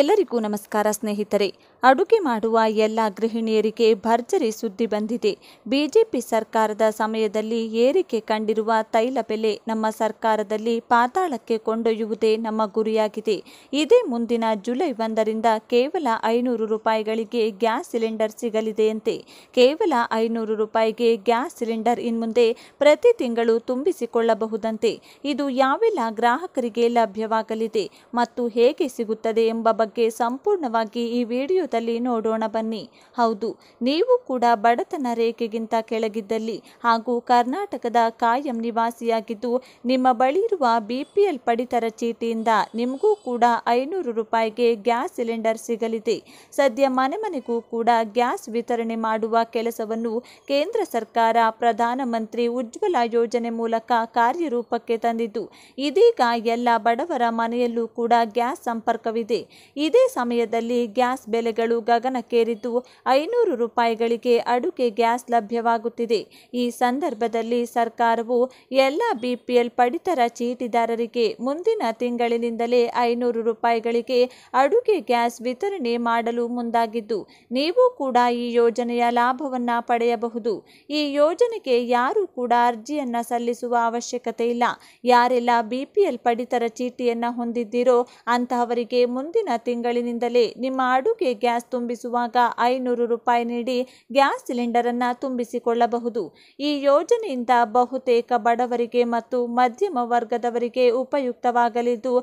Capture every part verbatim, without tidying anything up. ಎಲ್ಲರಿಗೂ ನಮಸ್ಕಾರ ಸ್ನೇಹಿತರೆ। ಅಡುಗೆ ಮಾಡುವ ಎಲ್ಲ ಗೃಹಿಣಿಯರಿಗೆ ಭರ್ಜರಿ ಸುದ್ದಿ ಬಂದಿದೆ। ಬಿಜೆಪಿ ಸರ್ಕಾರದ ಸಮಯದಲ್ಲಿ ಏರಿಕೆ ಕಂಡಿರುವ ತೈಲ ಬೆಲೆ ನಮ್ಮ ಸರ್ಕಾರದಲ್ಲಿ ಪಾತಾಳಕ್ಕೆ ಕೊಂಡೊಯ್ಯುವುದೇ ನಮ್ಮ ಗುರಿಯಾಗಿದೆ। ಇದೇ ಮುಂದಿನ ಜುಲೈ ಒಂದರಿಂದ ಕೇವಲ ಐನೂರು ರೂಪಾಯಿಗಳಿಗೆ ಗ್ಯಾಸ್ ಸಿಲಿಂಡರ್ ಸಿಗಲಿದೆಯಂತೆ। ಕೇವಲ ಐನೂರು ರೂಪಾಯಿಗೆ ಗ್ಯಾಸ್ ಸಿಲಿಂಡರ್ ಇನ್ಮುಂದೆ ಪ್ರತಿ ತಿಂಗಳು ತುಂಬಿಸಿಕೊಳ್ಳಬಹುದಂತೆ। ಇದು ಯಾವೆಲ್ಲ ಗ್ರಾಹಕರಿಗೆ ಲಭ್ಯವಾಗಲಿದೆ ಮತ್ತು ಹೇಗೆ ಸಿಗುತ್ತದೆ ಎಂಬ ಬಗ್ಗೆ ಸಂಪೂರ್ಣವಾಗಿ ಈ ವಿಡಿಯೋದಲ್ಲಿ ನೋಡೋಣ ಬನ್ನಿ। ಹೌದು, ನೀವು ಕೂಡ ಬಡತನ ರೇಖೆಗಿಂತ ಕೆಳಗಿದ್ದಲ್ಲಿ ಹಾಗೂ ಕರ್ನಾಟಕದ ಕಾಯಂ ನಿವಾಸಿಯಾಗಿದ್ದು ನಿಮ್ಮ ಬಳಿ ಇರುವ ಬಿಪಿಎಲ್ ಪಡಿತರ ಚೀಟಿಯಿಂದ ನಿಮಗೂ ಕೂಡ ಐನೂರು ರೂಪಾಯಿಗೆ ಗ್ಯಾಸ್ ಸಿಲಿಂಡರ್ ಸಿಗಲಿದೆ। ಸದ್ಯ ಮನೆ ಮನೆಗೂ ಕೂಡ ಗ್ಯಾಸ್ ವಿತರಣೆ ಮಾಡುವ ಕೆಲಸವನ್ನು ಕೇಂದ್ರ ಸರ್ಕಾರ ಪ್ರಧಾನಮಂತ್ರಿ ಉಜ್ವಲ ಯೋಜನೆ ಮೂಲಕ ಕಾರ್ಯರೂಪಕ್ಕೆ ತಂದಿದ್ದು, ಇದೀಗ ಎಲ್ಲ ಬಡವರ ಮನೆಯಲ್ಲೂ ಕೂಡ ಗ್ಯಾಸ್ ಸಂಪರ್ಕವಿದೆ। ಇದೇ ಸಮಯದಲ್ಲಿ ಗ್ಯಾಸ್ ಬೆಲೆಗಳು ಗಗನಕ್ಕೇರಿದ್ದು ಐನೂರು ರೂಪಾಯಿಗಳಿಗೆ ಅಡುಗೆ ಗ್ಯಾಸ್ ಲಭ್ಯವಾಗುತ್ತಿದೆ। ಈ ಸಂದರ್ಭದಲ್ಲಿ ಸರ್ಕಾರವು ಎಲ್ಲ ಬಿಪಿಎಲ್ ಪಡಿತರ ಚೀಟಿದಾರರಿಗೆ ಮುಂದಿನ ತಿಂಗಳಿನಿಂದಲೇ ಐನೂರು ರೂಪಾಯಿಗಳಿಗೆ ಅಡುಗೆ ಗ್ಯಾಸ್ ವಿತರಣೆ ಮಾಡಲು ಮುಂದಾಗಿದ್ದು, ನೀವು ಕೂಡ ಈ ಯೋಜನೆಯ ಲಾಭವನ್ನು ಪಡೆಯಬಹುದು। ಈ ಯೋಜನೆಗೆ ಯಾರೂ ಕೂಡ ಅರ್ಜಿಯನ್ನು ಸಲ್ಲಿಸುವ ಅವಶ್ಯಕತೆ ಇಲ್ಲ। ಯಾರೆಲ್ಲ ಬಿಪಿಎಲ್ ಪಡಿತರ ಚೀಟಿಯನ್ನು ಹೊಂದಿದ್ದೀರೋ ಅಂತಹವರಿಗೆ ಮುಂದಿನ ತಿಂಗಳಿನಿಂದಲೇ ನಿಮ್ಮ ಅಡುಗೆ ಗ್ಯಾಸ್ ತುಂಬಿಸುವಾಗ ಐನೂರು ರೂಪಾಯಿ ನೀಡಿ ಗ್ಯಾಸ್ ಸಿಲಿಂಡರ್ ಅನ್ನು ತುಂಬಿಸಿಕೊಳ್ಳಬಹುದು। ಈ ಯೋಜನೆಯಿಂದ ಬಹುತೇಕ ಬಡವರಿಗೆ ಮತ್ತು ಮಧ್ಯಮ ವರ್ಗದವರಿಗೆ ಉಪಯುಕ್ತವಾಗಲಿದ್ದು,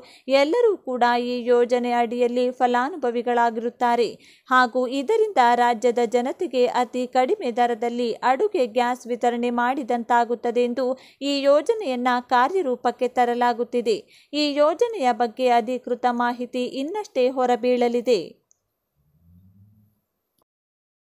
ಎಲ್ಲರೂ ಕೂಡ ಈ ಯೋಜನೆ ಅಡಿಯಲ್ಲಿ ಫಲಾನುಭವಿಗಳಾಗಿರುತ್ತಾರೆ ಹಾಗೂ ಇದರಿಂದ ರಾಜ್ಯದ ಜನತೆಗೆ ಅತಿ ಕಡಿಮೆ ದರದಲ್ಲಿ ಅಡುಗೆ ಗ್ಯಾಸ್ ವಿತರಣೆ ಮಾಡಿದಂತಾಗುತ್ತದೆ ಎಂದು ಈ ಯೋಜನೆಯನ್ನು ಕಾರ್ಯರೂಪಕ್ಕೆ ತರಲಾಗುತ್ತಿದೆ। ಈ ಯೋಜನೆಯ ಬಗ್ಗೆ ಅಧಿಕೃತ ಮಾಹಿತಿ ಇನ್ನಷ್ಟು ಹೊರಬೀಳಲಿದೆ।